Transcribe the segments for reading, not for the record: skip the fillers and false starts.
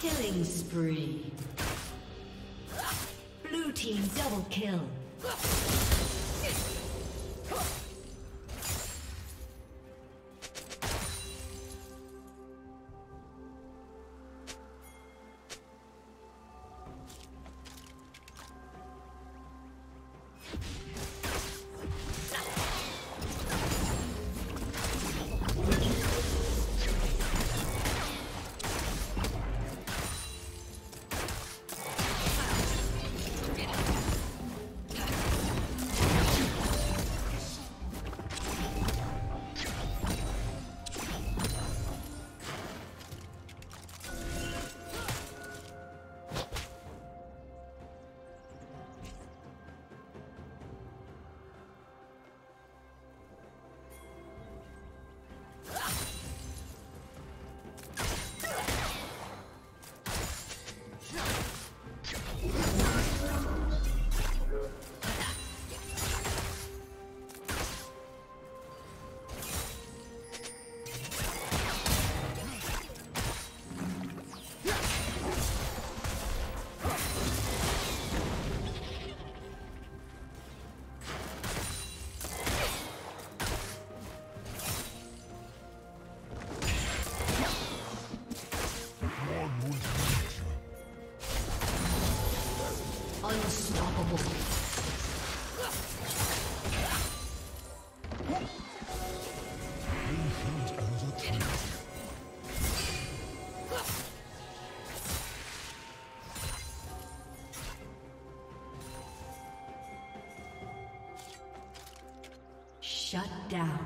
Killing spree. Blue team double kill. Shut down.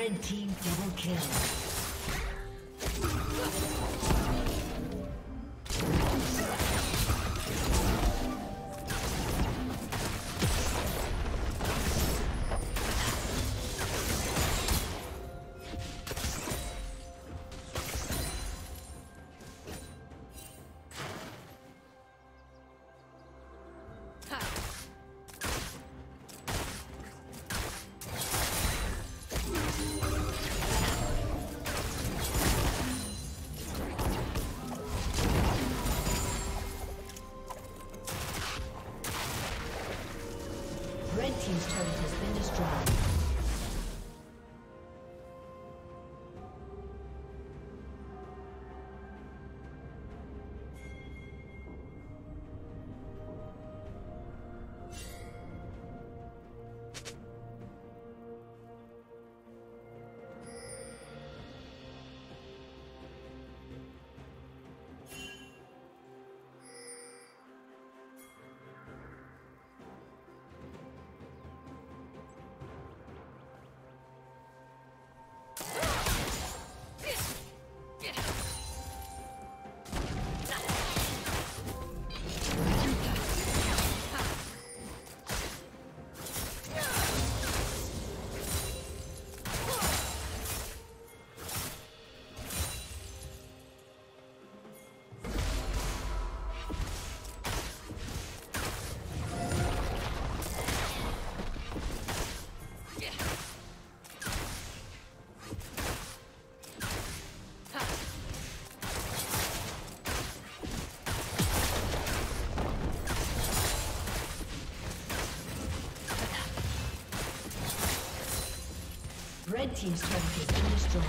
Red team double kill. Team's turret has been destroyed. Red team's turret has been destroyed.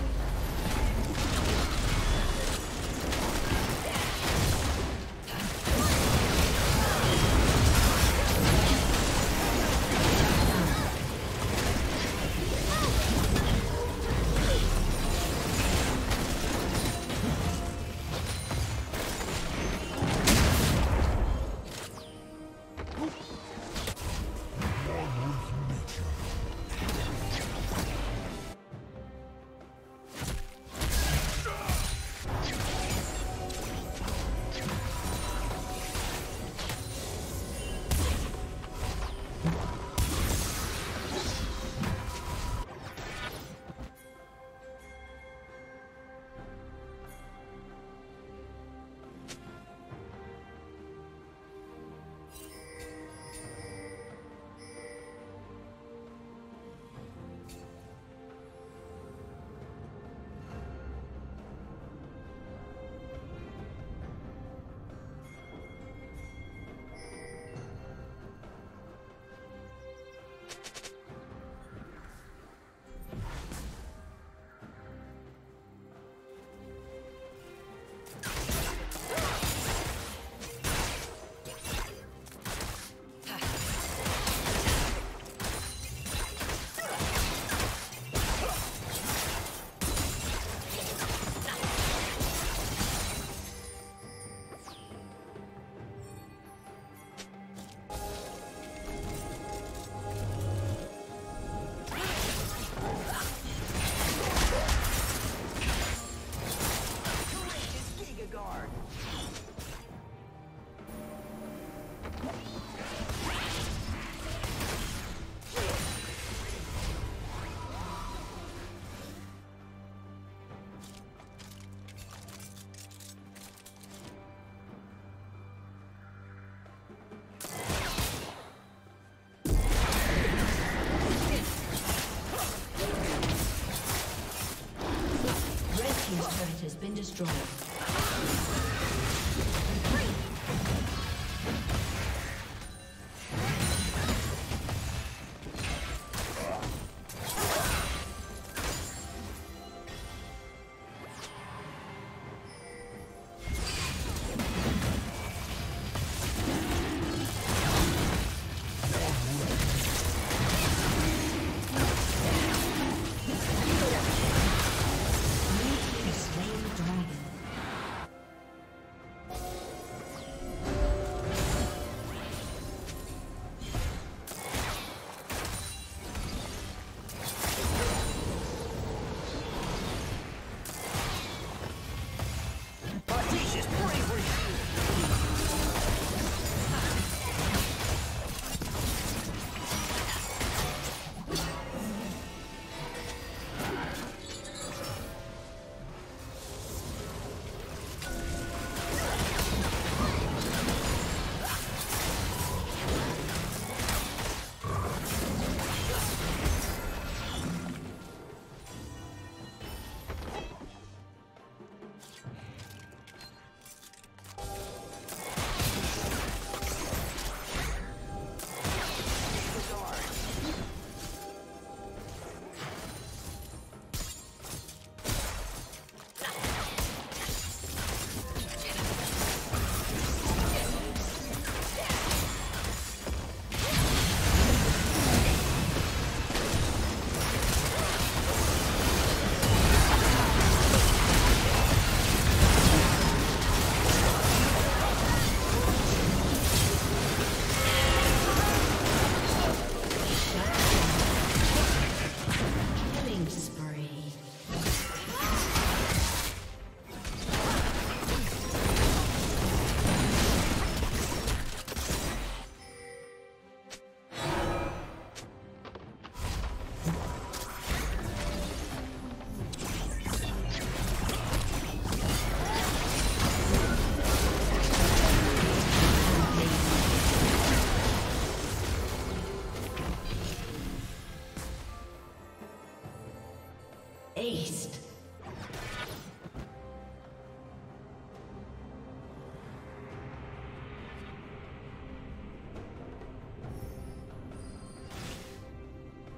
Been destroyed. Dragon. Aced.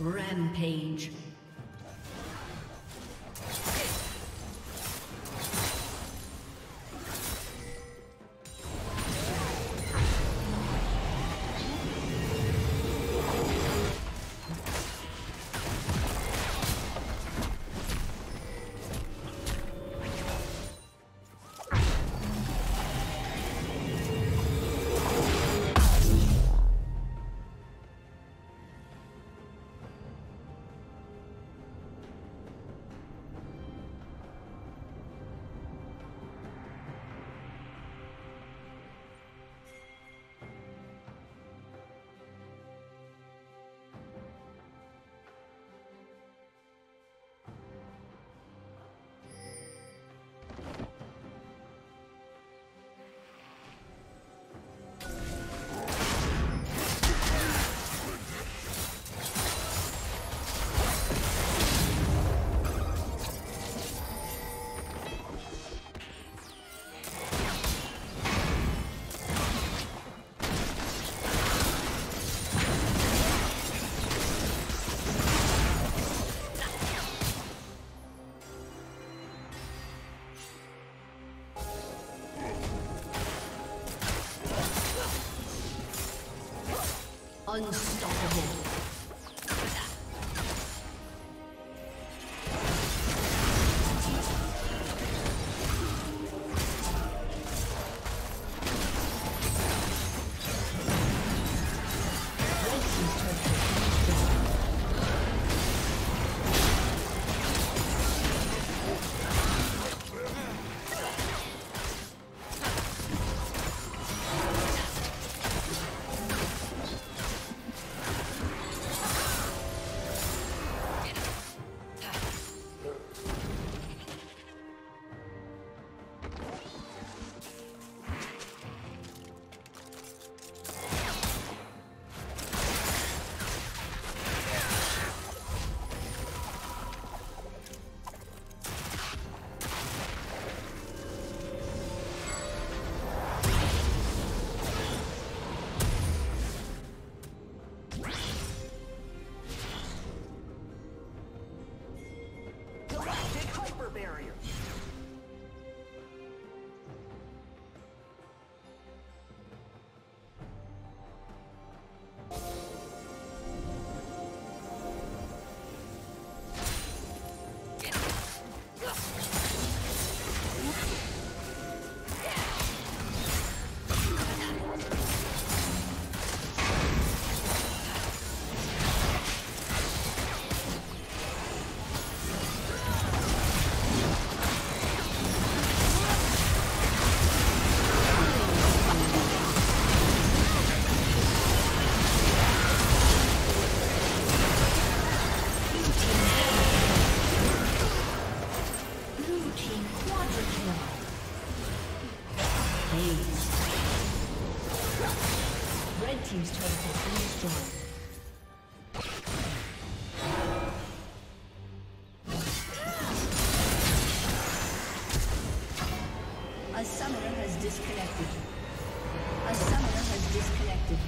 Rampage. Unstoppable. team's turret has been destroyed. A summoner has disconnected.